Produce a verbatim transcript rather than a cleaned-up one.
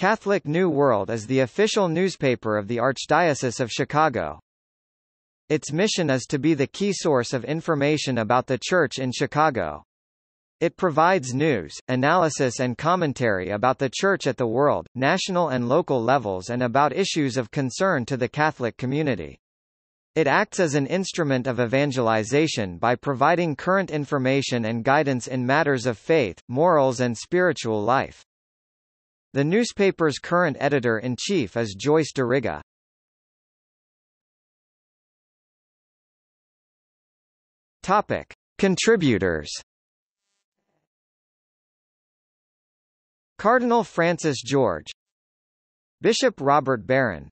Catholic New World is the official newspaper of the Archdiocese of Chicago. Its mission is to be the key source of information about the Church in Chicago. It provides news, analysis and commentary about the Church at the world, national and local levels and about issues of concern to the Catholic community. It acts as an instrument of evangelization by providing current information and guidance in matters of faith, morals and spiritual life. The newspaper's current editor-in-chief is Joyce Duriga. Topic: Contributors. Cardinal Francis George, Bishop Robert Barron,